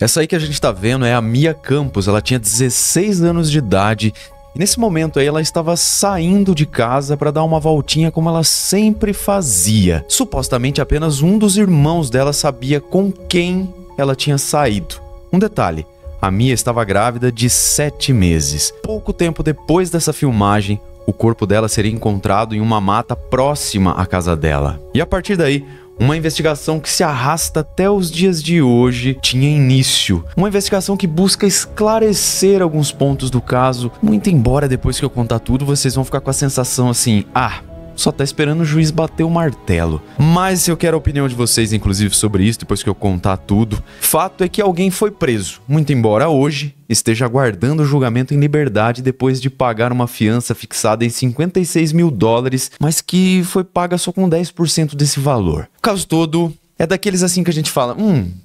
Essa aí que a gente tá vendo é a Mia Campos, ela tinha 16 anos de idade e nesse momento aí ela estava saindo de casa para dar uma voltinha como ela sempre fazia. Supostamente apenas um dos irmãos dela sabia com quem ela tinha saído. Um detalhe, a Mia estava grávida de 7 meses. Pouco tempo depois dessa filmagem, o corpo dela seria encontrado em uma mata próxima à casa dela. E a partir daí, uma investigação que se arrasta até os dias de hoje tinha início. Uma investigação que busca esclarecer alguns pontos do caso. Muito embora depois que eu contar tudo, vocês vão ficar com a sensação assim, só tá esperando o juiz bater o martelo. Mas eu quero a opinião de vocês, inclusive, sobre isso, depois que eu contar tudo. Fato é que alguém foi preso, muito embora hoje esteja aguardando o julgamento em liberdade depois de pagar uma fiança fixada em 56 mil dólares, mas que foi paga só com 10% desse valor. O caso todo é daqueles assim que a gente fala,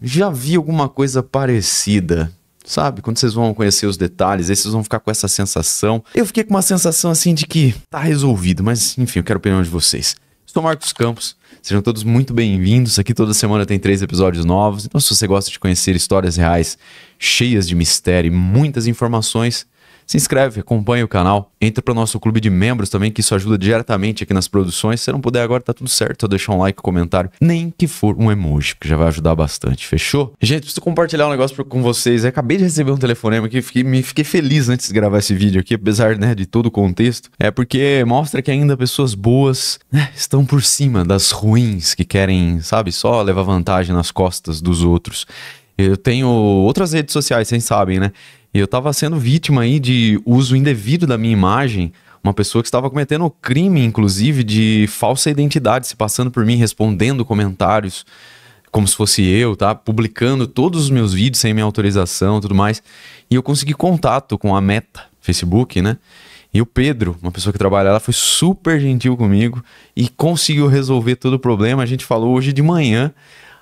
já vi alguma coisa parecida. Sabe, quando vocês vão conhecer os detalhes, aí vocês vão ficar com essa sensação. Eu fiquei com uma sensação assim de que tá resolvido, mas enfim, eu quero a opinião de vocês. Sou Marcos Campos, sejam todos muito bem-vindos. Aqui toda semana tem 3 episódios novos. Então se você gosta de conhecer histórias reais, cheias de mistério e muitas informações, se inscreve, acompanha o canal, entra para o nosso clube de membros também, que isso ajuda diretamente aqui nas produções. Se não puder agora, tá tudo certo, só deixar um like, um comentário, nem que for um emoji, que já vai ajudar bastante, fechou? Gente, preciso compartilhar um negócio com vocês. Eu acabei de receber um telefonema aqui, fiquei feliz antes de gravar esse vídeo aqui, apesar, né, de todo o contexto. É porque mostra que ainda pessoas boas, né, estão por cima das ruins, que querem, sabe, só levar vantagem nas costas dos outros. Eu tenho outras redes sociais, vocês sabem, né? Eu estava sendo vítima aí de uso indevido da minha imagem, uma pessoa que estava cometendo o crime, inclusive, de falsa identidade, se passando por mim, respondendo comentários como se fosse eu, tá? Publicando todos os meus vídeos sem minha autorização e tudo mais. E eu consegui contato com a Meta, Facebook, né? E o Pedro, uma pessoa que trabalha lá, foi super gentil comigo e conseguiu resolver todo o problema. A gente falou hoje de manhã,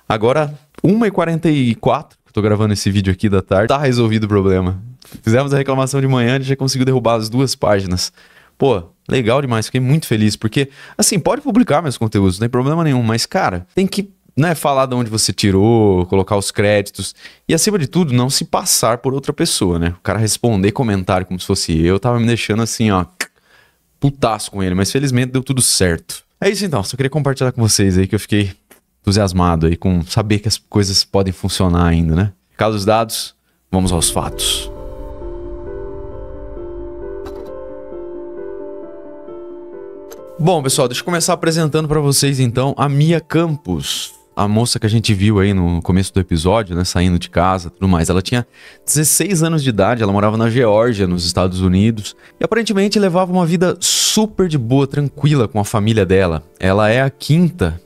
agora 1h44. Tô gravando esse vídeo aqui da tarde, tá resolvido o problema. Fizemos a reclamação de manhã, a gente já conseguiu derrubar as 2 páginas. Pô, legal demais, fiquei muito feliz, porque, assim, pode publicar meus conteúdos, não tem problema nenhum, mas, cara, tem que, né, falar de onde você tirou, colocar os créditos, e acima de tudo, não se passar por outra pessoa, né? O cara responder comentário como se fosse eu, tava me deixando assim, ó, putaço com ele, mas felizmente deu tudo certo. É isso então, só queria compartilhar com vocês aí que eu fiquei entusiasmado aí com saber que as coisas podem funcionar ainda, né? Caso os dados, vamos aos fatos. Bom, pessoal, deixa eu começar apresentando para vocês então a Mia Campos, a moça que a gente viu aí no começo do episódio, né, saindo de casa e tudo mais. Ela tinha 16 anos de idade, ela morava na Geórgia, nos Estados Unidos, e aparentemente levava uma vida super de boa, tranquila com a família dela. Ela é a quinta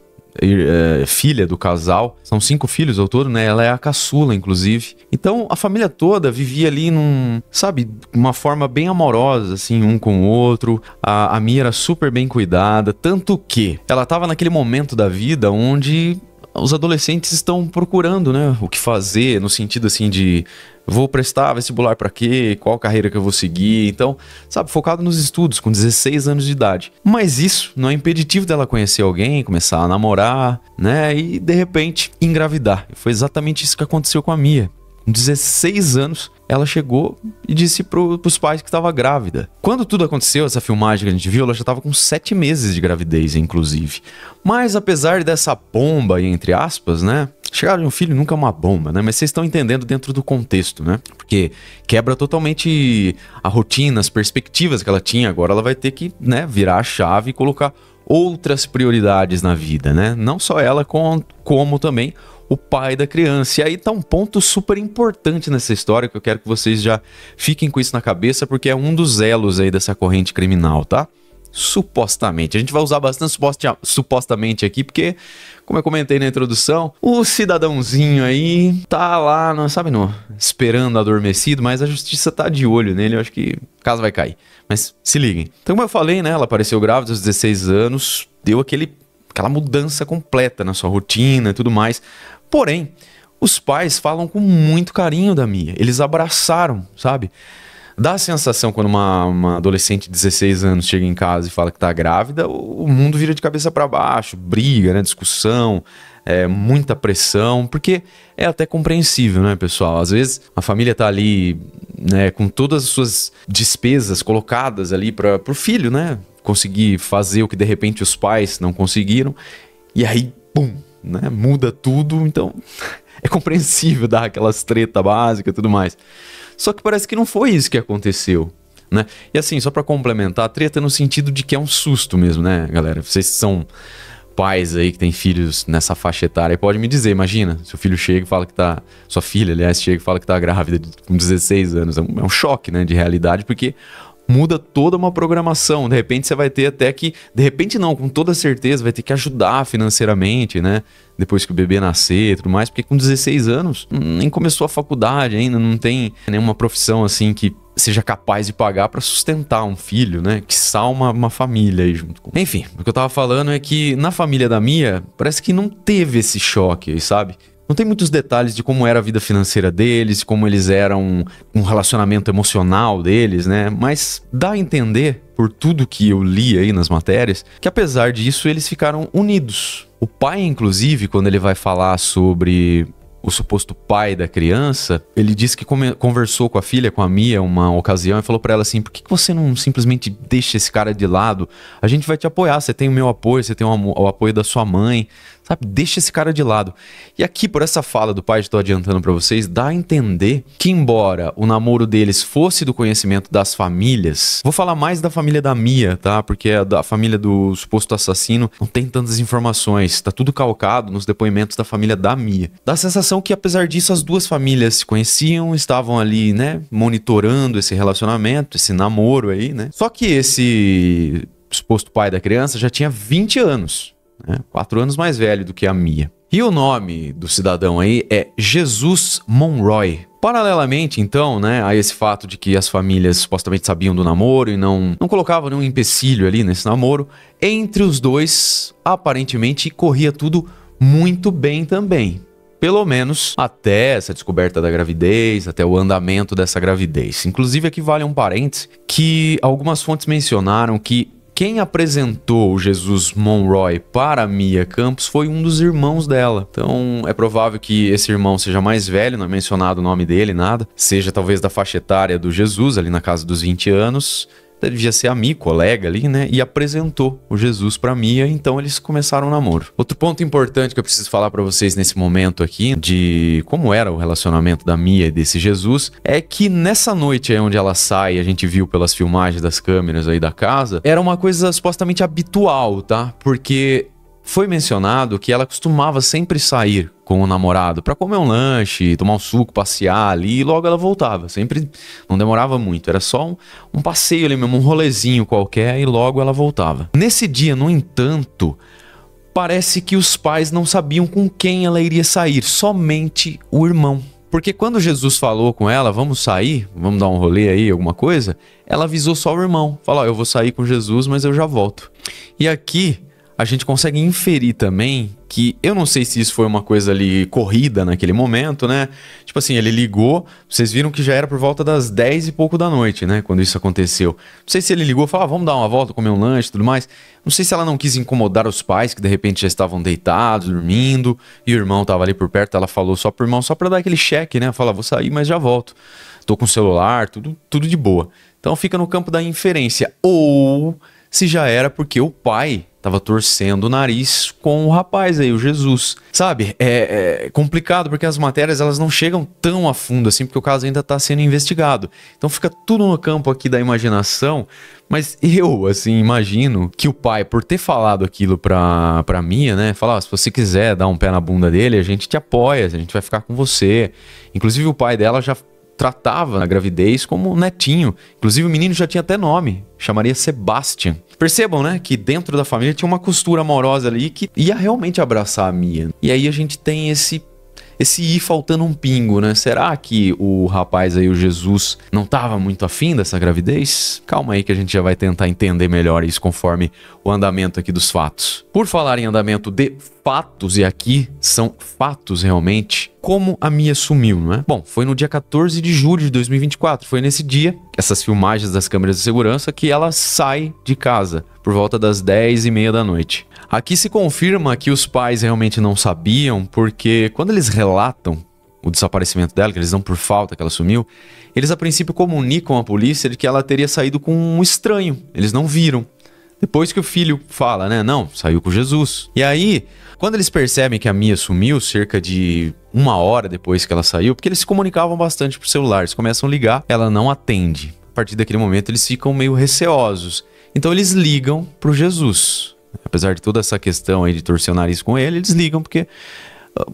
filha do casal, são 5 filhos ao todo, né? Ela é a caçula, inclusive. Então a família toda vivia ali num, sabe, uma forma bem amorosa, assim, um com o outro. A Mia era super bem cuidada, tanto que ela tava naquele momento da vida onde os adolescentes estão procurando, né, o que fazer, no sentido assim de vou prestar vestibular pra quê, qual carreira que eu vou seguir, então, sabe, focado nos estudos, com 16 anos de idade. Mas isso não é impeditivo dela conhecer alguém, começar a namorar, né, e de repente engravidar. E foi exatamente isso que aconteceu com a Mia. Com 16 anos, ela chegou e disse pros pais que estava grávida. Quando tudo aconteceu, essa filmagem que a gente viu, ela já estava com 7 meses de gravidez, inclusive. Mas apesar dessa bomba aí, entre aspas, né? Chegar de um filho nunca é uma bomba, né? Mas vocês estão entendendo dentro do contexto, né? Porque quebra totalmente a rotina, as perspectivas que ela tinha. Agora ela vai ter que, né, virar a chave e colocar outras prioridades na vida, né? Não só ela, como também o pai da criança. E aí tá um ponto super importante nessa história que eu quero que vocês já fiquem com isso na cabeça, porque é um dos elos aí dessa corrente criminal, tá? Supostamente. A gente vai usar bastante supostamente aqui, porque, como eu comentei na introdução, o cidadãozinho aí tá lá, não sabe, não, esperando adormecido, mas a justiça tá de olho nele, eu acho que a casa vai cair. Mas se liguem. Então, como eu falei, né, ela apareceu grávida aos 16 anos, deu aquela mudança completa na sua rotina e tudo mais. Porém, os pais falam com muito carinho da Mia. Eles abraçaram, sabe? Dá a sensação quando uma adolescente de 16 anos chega em casa e fala que tá grávida, o mundo vira de cabeça para baixo, briga, né? Discussão, muita pressão, porque é até compreensível, né, pessoal? Às vezes a família tá ali, né, com todas as suas despesas colocadas ali para o filho, né, conseguir fazer o que de repente os pais não conseguiram, e aí, pum, né, muda tudo, então é compreensível dar aquelas treta básica e tudo mais. Só que parece que não foi isso que aconteceu, né? E assim, só para complementar, a treta no sentido de que é um susto mesmo, né, galera? Vocês são pais aí que têm filhos nessa faixa etária, pode me dizer, imagina, seu filho chega e fala que tá... Sua filha, aliás, chega e fala que tá grávida com 16 anos. É um choque, né, de realidade, porque muda toda uma programação. De repente você vai ter até que... De repente não, com toda certeza, vai ter que ajudar financeiramente, né? Depois que o bebê nascer e tudo mais, porque com 16 anos, nem começou a faculdade ainda, não tem nenhuma profissão assim que seja capaz de pagar para sustentar um filho, né? Que salma uma família aí junto com... Enfim, o que eu tava falando é que na família da Mia, parece que não teve esse choque, sabe? Não tem muitos detalhes de como era a vida financeira deles, como eles eram, um relacionamento emocional deles, né? Mas dá a entender, por tudo que eu li aí nas matérias, que apesar disso eles ficaram unidos. O pai, inclusive, quando ele vai falar sobre... o suposto pai da criança, ele disse que conversou com a filha, com a Mia, uma ocasião, e falou pra ela assim: por que você não simplesmente deixa esse cara de lado? A gente vai te apoiar, você tem o meu apoio, você tem o apoio da sua mãe, sabe? Deixa esse cara de lado. E aqui, por essa fala do pai, estou adiantando pra vocês, dá a entender que, embora o namoro deles fosse do conhecimento das famílias... Vou falar mais da família da Mia, tá? Porque a da família do suposto assassino não tem tantas informações, tá tudo calcado nos depoimentos da família da Mia. Dá a sensação que, apesar disso, as duas famílias se conheciam, estavam ali, né, monitorando esse relacionamento, esse namoro aí, né? Só que esse suposto pai da criança já tinha 20 anos, né? 4 anos mais velho do que a Mia. E o nome do cidadão aí é Jesus Monroy. Paralelamente, então, né, a esse fato de que as famílias supostamente sabiam do namoro e não colocavam nenhum empecilho ali nesse namoro, entre os dois, aparentemente, corria tudo muito bem também. Pelo menos até essa descoberta da gravidez, até o andamento dessa gravidez. Inclusive, aqui vale um parêntese que algumas fontes mencionaram que quem apresentou o Jesus Monroy para Mia Campos foi um dos irmãos dela. Então, é provável que esse irmão seja mais velho, não é mencionado o nome dele, nada. Seja talvez da faixa etária do Jesus, ali na casa dos 20 anos. Devia ser amigo, colega ali, né? E apresentou o Jesus pra Mia, então eles começaram o namoro. Outro ponto importante que eu preciso falar pra vocês nesse momento aqui, de como era o relacionamento da Mia e desse Jesus, é que nessa noite aí onde ela sai, a gente viu pelas filmagens das câmeras aí da casa, era uma coisa supostamente habitual, tá? Porque foi mencionado que ela costumava sempre sair com o namorado pra comer um lanche, tomar um suco, passear ali, e logo ela voltava. Sempre, não demorava muito, era só um passeio ali mesmo, um rolezinho qualquer, e logo ela voltava. Nesse dia, no entanto, parece que os pais não sabiam com quem ela iria sair, somente o irmão. Porque quando Jesus falou com ela: vamos sair, vamos dar um rolê aí, alguma coisa, ela avisou só o irmão, falou: ó, eu vou sair com Jesus, mas eu já volto. E aqui a gente consegue inferir também que, eu não sei se isso foi uma coisa ali corrida naquele momento, né? Tipo assim, ele ligou, vocês viram que já era por volta das 10 e pouco da noite, né? Quando isso aconteceu. Não sei se ele ligou e falou: ah, vamos dar uma volta, comer um lanche e tudo mais. Não sei se ela não quis incomodar os pais, que de repente já estavam deitados, dormindo, e o irmão tava ali por perto, ela falou só pro irmão, só pra dar aquele cheque, né? Falar: vou sair, mas já volto. Tô com o celular, tudo de boa. Então fica no campo da inferência. Ou se já era porque o pai tava torcendo o nariz com o rapaz aí, o Jesus. Sabe, é complicado porque as matérias, elas não chegam tão a fundo assim, porque o caso ainda tá sendo investigado. Então fica tudo no campo aqui da imaginação, mas eu, assim, imagino que o pai, por ter falado aquilo pra Mia, né, falar: se você quiser dar um pé na bunda dele, a gente te apoia, a gente vai ficar com você. Inclusive o pai dela já tratava na gravidez como netinho. Inclusive o menino já tinha até nome, chamaria Sebastian. Percebam, né, que dentro da família tinha uma costura amorosa ali que ia realmente abraçar a Mia. E aí a gente tem esse ir faltando um pingo, né? Será que o rapaz aí, o Jesus, não tava muito afim dessa gravidez? Calma aí que a gente já vai tentar entender melhor isso conforme o andamento aqui dos fatos. Por falar em andamento de fatos, e aqui são fatos realmente, como a Mia sumiu, não é? Bom, foi no dia 14 de julho de 2024, foi nesse dia, essas filmagens das câmeras de segurança, que ela sai de casa, por volta das 10h30 da noite. Aqui se confirma que os pais realmente não sabiam, porque quando eles relatam o desaparecimento dela, que eles dão por falta, que ela sumiu, eles a princípio comunicam à polícia de que ela teria saído com um estranho, eles não viram. Depois que o filho fala, né? Não, saiu com Jesus. E aí, quando eles percebem que a Mia sumiu, cerca de 1 hora depois que ela saiu, porque eles se comunicavam bastante por celular, eles começam a ligar, ela não atende. A partir daquele momento, eles ficam meio receosos. Então, eles ligam pro Jesus. Apesar de toda essa questão aí de torcer o nariz com ele, eles ligam porque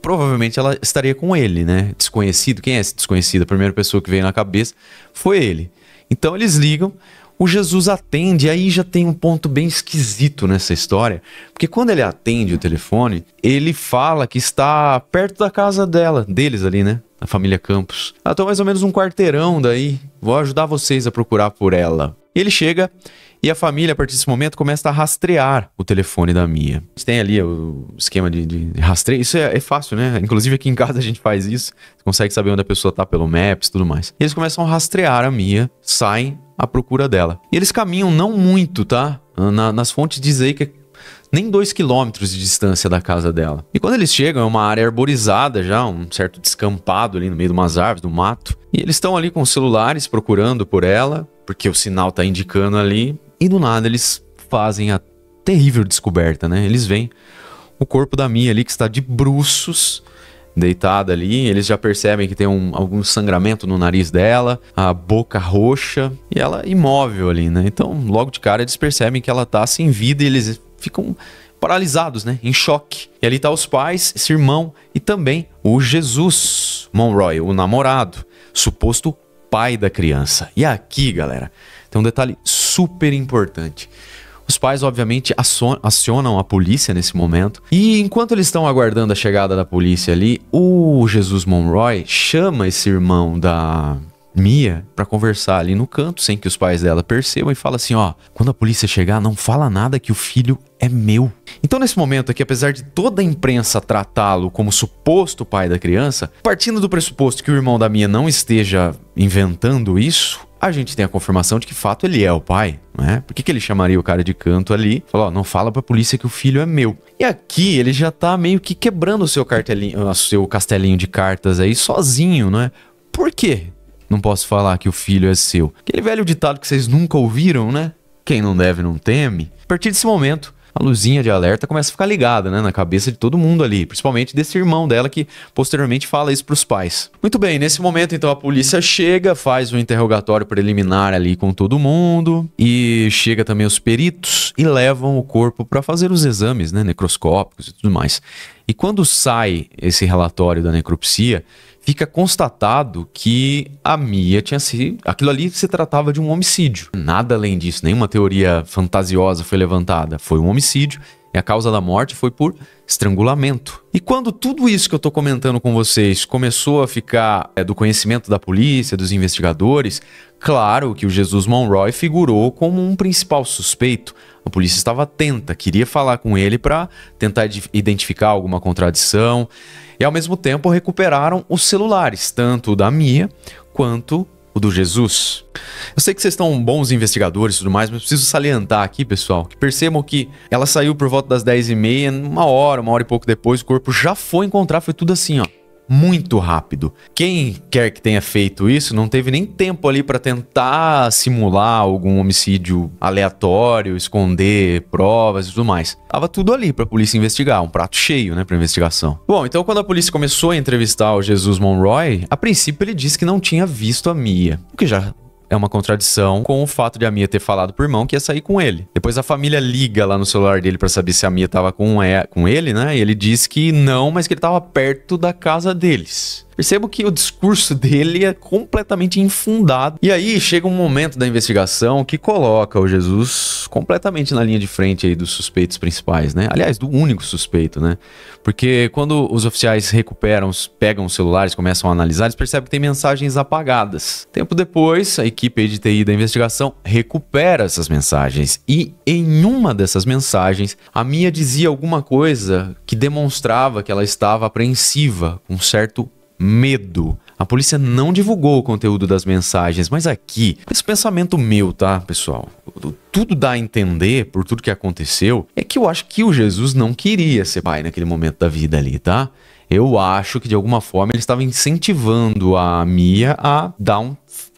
provavelmente ela estaria com ele, né? Desconhecido. Quem é esse desconhecido? A primeira pessoa que veio na cabeça foi ele. Então, eles ligam. O Jesus atende, aí já tem um ponto bem esquisito nessa história, porque quando ele atende o telefone, ele fala que está perto da casa dela, deles ali, né? A família Campos. Ela tá mais ou menos um quarteirão daí, vou ajudar vocês a procurar por ela. Ele chega e a família, a partir desse momento, começa a rastrear o telefone da Mia. A gente tem ali o esquema de rastreio, isso é fácil, né? Inclusive aqui em casa a gente faz isso, você consegue saber onde a pessoa tá pelo Maps e tudo mais. Eles começam a rastrear a Mia, saem à procura dela. E eles caminham não muito, tá? Nas fontes diz aí que é nem 2 quilômetros de distância da casa dela. E quando eles chegam, é uma área arborizada já, um certo descampado ali no meio de umas árvores, do mato. E eles estão ali com os celulares procurando por ela, porque o sinal tá indicando ali. E do nada eles fazem a terrível descoberta, né? Eles veem o corpo da Mia ali que está de bruços, deitada ali, eles já percebem que tem algum sangramento no nariz dela, a boca roxa, e ela imóvel ali, né? Então, logo de cara, eles percebem que ela tá sem vida e eles ficam paralisados, né? Em choque. E ali tá os pais, esse irmão e também o Jesus Monroy, o namorado, suposto pai da criança. E aqui, galera, tem um detalhe super importante. Os pais, obviamente, acionam a polícia nesse momento. E enquanto eles estão aguardando a chegada da polícia ali, o Jesus Monroy chama esse irmão da Mia pra conversar ali no canto, sem que os pais dela percebam, e fala assim, ó, quando a polícia chegar, não fala nada que o filho é meu. Então, nesse momento aqui, apesar de toda a imprensa tratá-lo como suposto pai da criança, partindo do pressuposto que o irmão da Mia não esteja inventando isso, a gente tem a confirmação de que, de fato, ele é o pai, né? Por que ele chamaria o cara de canto ali? Falou, ó, não fala pra polícia que o filho é meu. E aqui ele já tá meio que quebrando o seu castelinho de cartas aí sozinho, né? Por quê? Não posso falar que o filho é seu. Aquele velho ditado que vocês nunca ouviram, né? Quem não deve não teme. A partir desse momento, a luzinha de alerta começa a ficar ligada, né, na cabeça de todo mundo ali, principalmente desse irmão dela que posteriormente fala isso pros pais. Muito bem, nesse momento então a polícia chega, faz um interrogatório preliminar ali com todo mundo e chega também os peritos e levam o corpo para fazer os exames, né, necroscópicos e tudo mais. E quando sai esse relatório da necropsia, fica constatado que a Mia tinha sido... Aquilo ali se tratava de um homicídio. Nada além disso, nenhuma teoria fantasiosa foi levantada. Foi um homicídio e a causa da morte foi por estrangulamento. E quando tudo isso que eu tô comentando com vocês começou a ficar do conhecimento da polícia, dos investigadores, claro que o Jesus Monroy figurou como um principal suspeito. A polícia estava atenta, queria falar com ele para tentar identificar alguma contradição. E ao mesmo tempo recuperaram os celulares, tanto o da Mia quanto o do Jesus. Eu sei que vocês estão bons investigadores e tudo mais, mas preciso salientar aqui, pessoal, que percebam que ela saiu por volta das 10h30, uma hora e pouco depois, o corpo já foi encontrar, foi tudo assim, ó, muito rápido. Quem quer que tenha feito isso não teve nem tempo ali para tentar simular algum homicídio aleatório, esconder provas e tudo mais. Tava tudo ali para a polícia investigar, um prato cheio, né, para investigação. Bom, então quando a polícia começou a entrevistar o Jesus Monroy, a princípio ele disse que não tinha visto a Mia, o que já é uma contradição com o fato de a Mia ter falado pro irmão que ia sair com ele. Depois a família liga lá no celular dele pra saber se a Mia tava com ele, né? E ele diz que não, mas que ele tava perto da casa deles. Percebo que o discurso dele é completamente infundado. E aí chega um momento da investigação que coloca o Jesus completamente na linha de frente aí dos suspeitos principais, né? Aliás, do único suspeito, né? Porque quando os oficiais recuperam, pegam os celulares, começam a analisar, eles percebem que tem mensagens apagadas. Tempo depois, a equipe de TI da investigação recupera essas mensagens. E em uma dessas mensagens, a Mia dizia alguma coisa que demonstrava que ela estava apreensiva, com um certo medo. A polícia não divulgou o conteúdo das mensagens, mas aqui, esse pensamento meu, tá, pessoal? Tudo dá a entender, por tudo que aconteceu, é que eu acho que o Jesus não queria ser pai naquele momento da vida ali, tá? Eu acho que de alguma forma ele estava incentivando a Mia a dar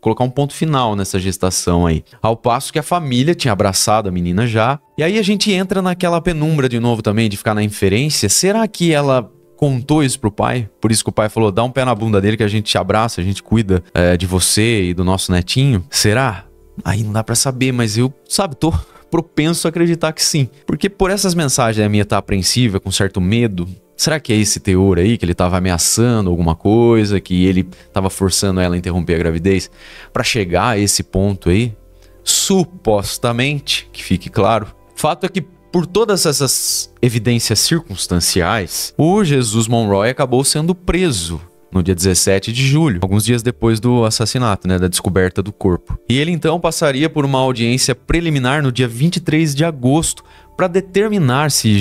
colocar um ponto final nessa gestação aí. Ao passo que a família tinha abraçado a menina já. E aí a gente entra naquela penumbra de novo também, de ficar na inferência. Será que ela contou isso pro pai? Por isso que o pai falou, dá um pé na bunda dele que a gente te abraça, a gente cuida de você e do nosso netinho? Será? Aí não dá pra saber, mas eu, sabe, tô propenso a acreditar que sim. Porque por essas mensagens a Mia tá apreensiva, com certo medo. Será que é esse teor aí, que ele estava ameaçando alguma coisa, que ele estava forçando ela a interromper a gravidez para chegar a esse ponto aí? Supostamente, que fique claro. Fato é que por todas essas evidências circunstanciais, o Jesus Monroy acabou sendo preso no dia 17 de julho, alguns dias depois do assassinato, né, da descoberta do corpo. E ele então passaria por uma audiência preliminar no dia 23 de agosto, para determinar se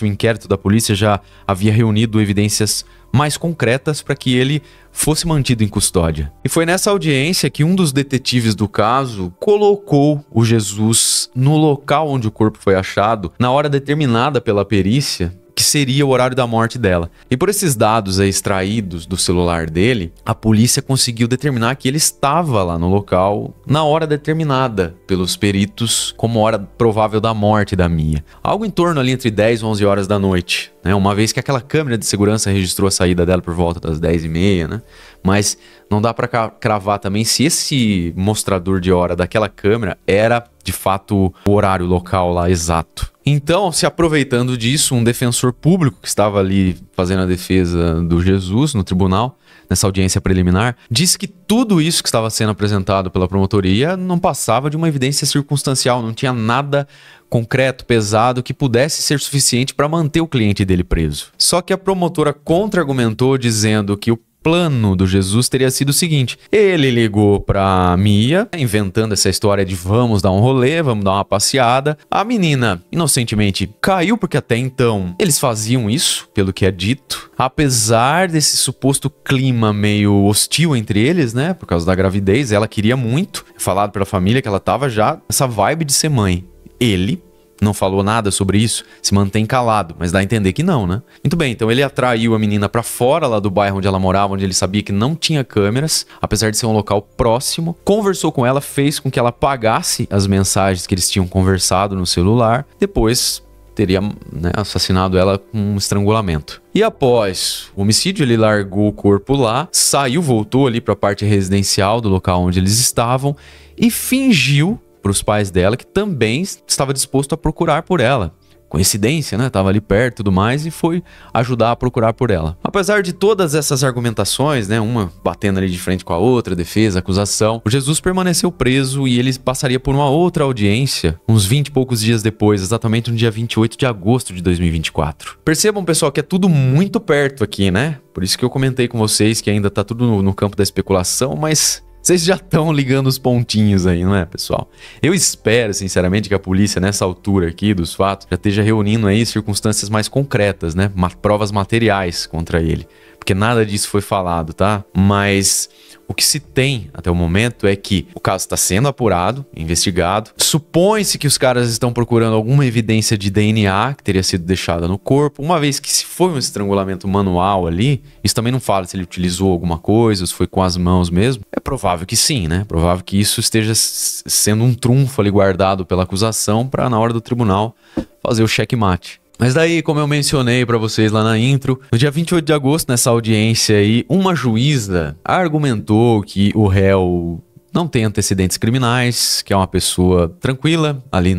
o inquérito da polícia já havia reunido evidências mais concretas para que ele fosse mantido em custódia. E foi nessa audiência que um dos detetives do caso colocou o Jesus no local onde o corpo foi achado, na hora determinada pela perícia, que seria o horário da morte dela. E por esses dados aí extraídos do celular dele, a polícia conseguiu determinar que ele estava lá no local na hora determinada pelos peritos como hora provável da morte da Mia. Algo em torno ali entre 10 e 11 horas da noite, né? Uma vez que aquela câmera de segurança registrou a saída dela por volta das 10h30, né? Mas não dá pra cravar também se esse mostrador de hora daquela câmera era de fato o horário local lá exato. Então, se aproveitando disso, um defensor público que estava ali fazendo a defesa do Jesus no tribunal, nessa audiência preliminar, disse que tudo isso que estava sendo apresentado pela promotoria não passava de uma evidência circunstancial, não tinha nada concreto, pesado, que pudesse ser suficiente para manter o cliente dele preso. Só que a promotora contra-argumentou dizendo que o plano do Jesus teria sido o seguinte: ele ligou pra Mia, inventando essa história de vamos dar um rolê, vamos dar uma passeada. A menina, inocentemente, caiu, porque até então eles faziam isso, pelo que é dito. Apesar desse suposto clima meio hostil entre eles, né, por causa da gravidez, ela queria muito. Falado pela família que ela tava já essa vibe de ser mãe. Ele não falou nada sobre isso, se mantém calado, mas dá a entender que não, né? Muito bem, então ele atraiu a menina pra fora lá do bairro onde ela morava, onde ele sabia que não tinha câmeras, apesar de ser um local próximo. Conversou com ela, fez com que ela apagasse as mensagens que eles tinham conversado no celular. Depois teria, né, assassinado ela com um estrangulamento. E após o homicídio, ele largou o corpo lá, saiu, voltou ali pra parte residencial do local onde eles estavam e fingiu para os pais dela que também estava disposto a procurar por ela. Coincidência, né? Tava ali perto e tudo mais e foi ajudar a procurar por ela. Apesar de todas essas argumentações, né, uma batendo ali de frente com a outra, defesa, acusação, o Jesus permaneceu preso e ele passaria por uma outra audiência uns 20 e poucos dias depois, exatamente no dia 28 de agosto de 2024. Percebam, pessoal, que é tudo muito perto aqui, né? Por isso que eu comentei com vocês que ainda tá tudo no campo da especulação, mas vocês já estão ligando os pontinhos aí, não é, pessoal? Eu espero, sinceramente, que a polícia, nessa altura aqui dos fatos, já esteja reunindo aí circunstâncias mais concretas, né? Provas materiais contra ele. Porque nada disso foi falado, tá? Mas o que se tem até o momento é que o caso está sendo apurado, investigado. Supõe-se que os caras estão procurando alguma evidência de DNA que teria sido deixada no corpo. Uma vez que se foi um estrangulamento manual ali, isso também não fala se ele utilizou alguma coisa, se foi com as mãos mesmo. É provável que sim, né? É provável que isso esteja sendo um trunfo ali guardado pela acusação para, na hora do tribunal, fazer o checkmate. Mas daí, como eu mencionei pra vocês lá na intro, no dia 28 de agosto, nessa audiência aí, uma juíza argumentou que o réu não tem antecedentes criminais, que é uma pessoa tranquila ali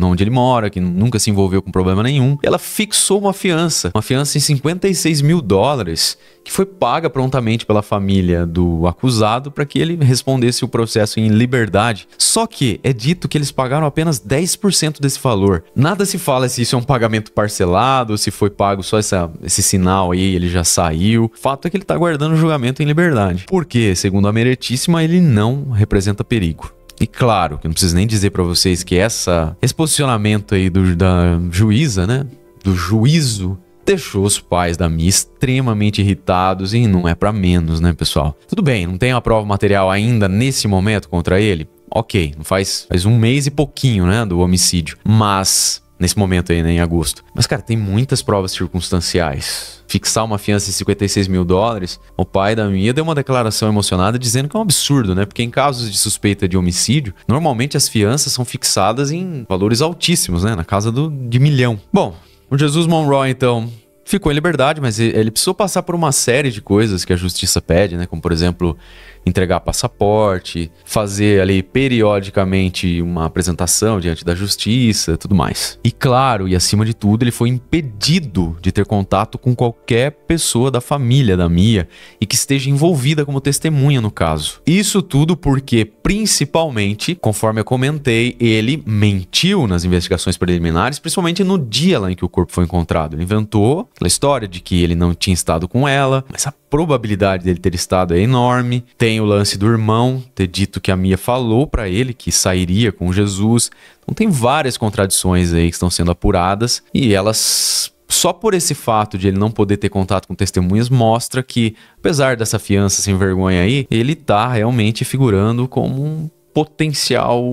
onde ele mora, que nunca se envolveu com problema nenhum. E ela fixou uma fiança em $56 mil, que foi paga prontamente pela família do acusado para que ele respondesse o processo em liberdade. Só que é dito que eles pagaram apenas 10% desse valor. Nada se fala se isso é um pagamento parcelado, se foi pago só esse sinal aí, ele já saiu. O fato é que ele está aguardando o julgamento em liberdade. Porque, segundo a Meritíssima, ele não representa perigo. E claro, que não preciso nem dizer para vocês que esse posicionamento aí da juíza, né, do juízo, deixou os pais da Mia extremamente irritados, e não é para menos, né, pessoal? Tudo bem, não tem uma prova material ainda nesse momento contra ele? Ok, faz um mês e pouquinho, né, do homicídio, mas nesse momento aí, né, em agosto. Mas, cara, tem muitas provas circunstanciais. Fixar uma fiança em $56 mil, o pai da Mia deu uma declaração emocionada dizendo que é um absurdo, né? Porque em casos de suspeita de homicídio, normalmente as fianças são fixadas em valores altíssimos, né? Na casa de milhão. Bom, o Jesus Monroy, então, ficou em liberdade, mas ele precisou passar por uma série de coisas que a justiça pede, né? Como, por exemplo, entregar passaporte, fazer ali periodicamente uma apresentação diante da justiça, tudo mais. E claro, e acima de tudo, ele foi impedido de ter contato com qualquer pessoa da família da Mia e que esteja envolvida como testemunha no caso. Isso tudo porque, principalmente, conforme eu comentei, ele mentiu nas investigações preliminares, principalmente no dia lá em que o corpo foi encontrado. Ele inventou aquela história de que ele não tinha estado com ela, mas a probabilidade dele ter estado é enorme. Tem o lance do irmão ter dito que a Mia falou para ele que sairia com Jesus. Então tem várias contradições aí que estão sendo apuradas, e elas, só por esse fato de ele não poder ter contato com testemunhas, mostra que, apesar dessa fiança sem vergonha aí, ele tá realmente figurando como um potencial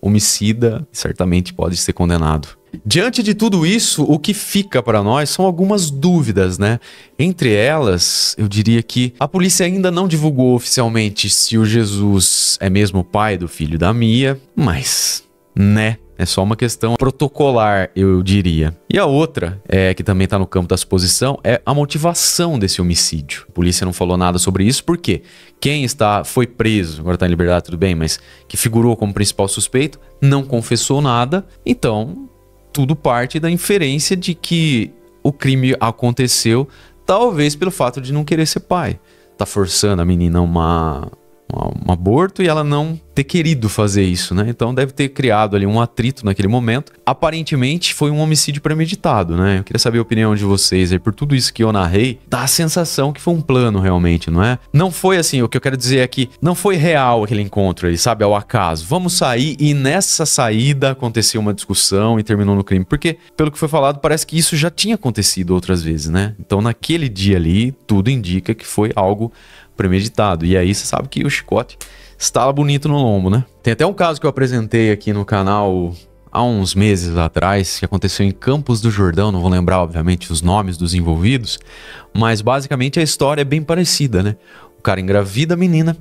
homicida e certamente pode ser condenado. Diante de tudo isso, o que fica para nós são algumas dúvidas, né? Entre elas, eu diria que a polícia ainda não divulgou oficialmente se o Jesus é mesmo o pai do filho da Mia, mas, né, é só uma questão protocolar, eu diria. E a outra, que também está no campo da suposição, é a motivação desse homicídio. A polícia não falou nada sobre isso, porque quem foi preso, agora está em liberdade, tudo bem, mas que figurou como principal suspeito, não confessou nada, então tudo parte da inferência de que o crime aconteceu talvez pelo fato de não querer ser pai. Tá forçando a menina um aborto e ela não ter querido fazer isso, né? Então deve ter criado ali um atrito naquele momento. Aparentemente foi um homicídio premeditado, né? Eu queria saber a opinião de vocês aí. Por tudo isso que eu narrei, dá a sensação que foi um plano realmente, não é? Não foi assim, o que eu quero dizer é que não foi real aquele encontro ali, sabe? Ao acaso. Vamos sair e nessa saída aconteceu uma discussão e terminou no crime. Porque, pelo que foi falado, parece que isso já tinha acontecido outras vezes, né? Então naquele dia ali, tudo indica que foi algo premeditado. E aí você sabe que o chicote estala bonito no lombo, né? Tem até um caso que eu apresentei aqui no canal há uns meses atrás, que aconteceu em Campos do Jordão, não vou lembrar obviamente os nomes dos envolvidos, mas basicamente a história é bem parecida, né? O cara engravida a menina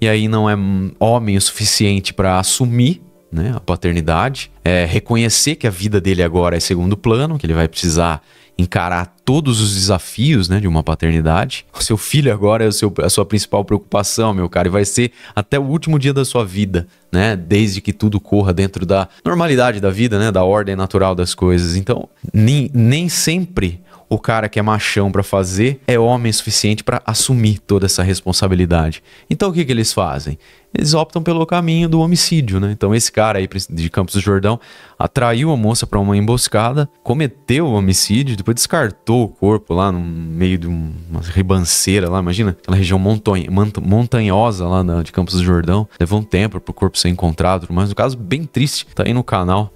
e aí não é homem o suficiente para assumir, né, a paternidade, reconhecer que a vida dele agora é segundo plano, que ele vai precisar encarar todos os desafios, né, de uma paternidade. O seu filho agora é a sua principal preocupação, meu cara, e vai ser até o último dia da sua vida, né, desde que tudo corra dentro da normalidade da vida, né, da ordem natural das coisas. Então, nem sempre o cara que é machão pra fazer é homem suficiente pra assumir toda essa responsabilidade. Então o que eles fazem? Eles optam pelo caminho do homicídio, né? Então esse cara aí de Campos do Jordão atraiu a moça pra uma emboscada, cometeu o homicídio, depois descartou o corpo lá no meio de uma ribanceira lá, imagina, aquela região montanhosa lá de Campos do Jordão. Levou um tempo pro corpo ser encontrado, mas no caso bem triste, tá aí no canal.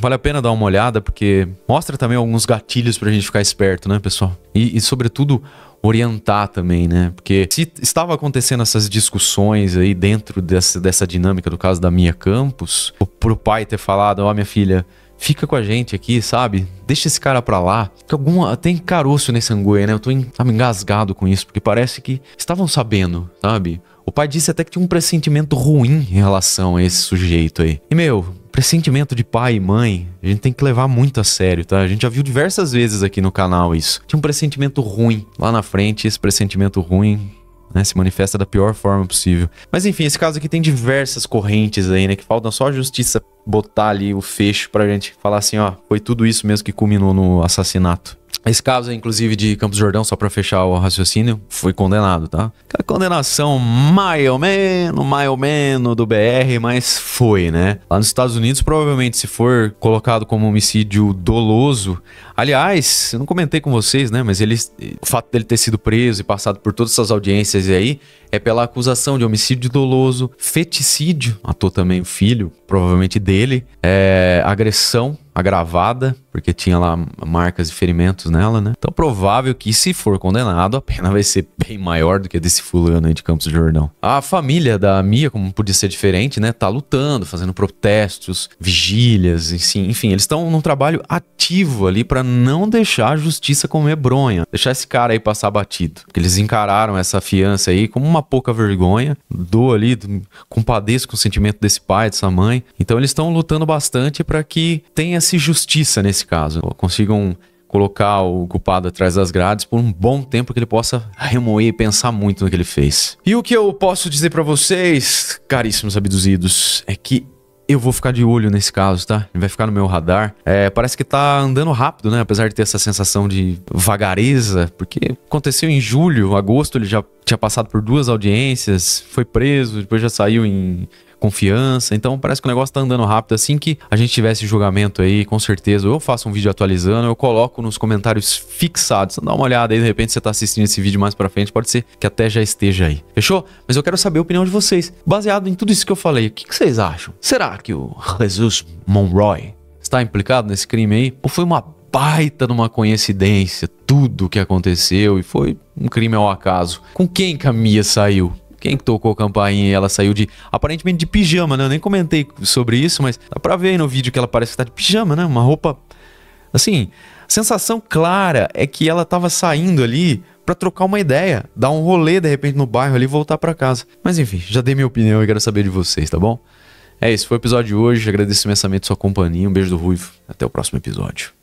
Vale a pena dar uma olhada, porque mostra também alguns gatilhos pra gente ficar esperto, né, pessoal? E sobretudo orientar também, né? Porque se estava acontecendo essas discussões aí dentro dessa dinâmica do caso da Mia Campos, pro pai ter falado, ó, minha filha, fica com a gente aqui, sabe? Deixa esse cara pra lá. Porque tem caroço nesse anguia, né? Eu tô engasgado com isso, porque parece que estavam sabendo, sabe? O pai disse até que tinha um pressentimento ruim em relação a esse sujeito aí. E, meu, pressentimento de pai e mãe, a gente tem que levar muito a sério, tá? A gente já viu diversas vezes aqui no canal isso. Tinha um pressentimento ruim lá na frente, esse pressentimento ruim né? Se manifesta da pior forma possível. Mas enfim, esse caso aqui tem diversas correntes aí, né? Que faltam só a justiça botar ali o fecho pra gente falar assim, ó, foi tudo isso mesmo que culminou no assassinato. Esse caso, inclusive, de Campos do Jordão, só pra fechar o raciocínio, foi condenado, tá? Aquela condenação mais ou menos do BR, mas foi, né? Lá nos Estados Unidos, provavelmente, se for colocado como homicídio doloso... Aliás, eu não comentei com vocês, né? Mas o fato dele ter sido preso e passado por todas essas audiências aí é pela acusação de homicídio doloso, feticídio, matou também o filho, provavelmente dele, agressão agravada, porque tinha lá marcas e ferimentos nela, né? Então provável que, se for condenado, a pena vai ser bem maior do que a desse fulano aí de Campos do Jordão. A família da Mia, como podia ser diferente, né? Tá lutando, fazendo protestos, vigílias, enfim, eles estão num trabalho ativo ali pra não deixar a justiça comer bronha, deixar esse cara aí passar batido. Porque eles encararam essa fiança aí como uma pouca vergonha, dou ali, compadeço com o sentimento desse pai, dessa mãe. Então eles estão lutando bastante pra que tenha-se justiça nesse caso, consigam colocar o culpado atrás das grades por um bom tempo, que ele possa remoer e pensar muito no que ele fez. E o que eu posso dizer pra vocês, caríssimos abduzidos, é que eu vou ficar de olho nesse caso, tá? Ele vai ficar no meu radar. Parece que tá andando rápido, né? Apesar de ter essa sensação de vagareza, porque aconteceu em julho, agosto, ele já tinha passado por 2 audiências, foi preso, depois já saiu em confiança. Então parece que o negócio tá andando rápido. Assim que a gente tiver esse julgamento aí, com certeza, eu faço um vídeo atualizando, eu coloco nos comentários fixados. Então dá uma olhada aí, de repente você tá assistindo esse vídeo mais pra frente, pode ser que até já esteja aí. Fechou? Mas eu quero saber a opinião de vocês. Baseado em tudo isso que eu falei, o que vocês acham? Será que o Jesus Monroy está implicado nesse crime aí? Ou foi uma baita numa coincidência tudo o que aconteceu e foi um crime ao acaso? Com quem que a Mia saiu? Quem tocou a campainha e ela saiu aparentemente de pijama, né? Eu nem comentei sobre isso, mas dá pra ver aí no vídeo que ela parece que tá de pijama, né? Uma roupa... Assim, a sensação clara é que ela tava saindo ali pra trocar uma ideia, dar um rolê de repente no bairro ali e voltar pra casa. Mas enfim, já dei minha opinião e quero saber de vocês, tá bom? É isso, foi o episódio de hoje. Agradeço imensamente sua companhia. Um beijo do Ruivo. Até o próximo episódio.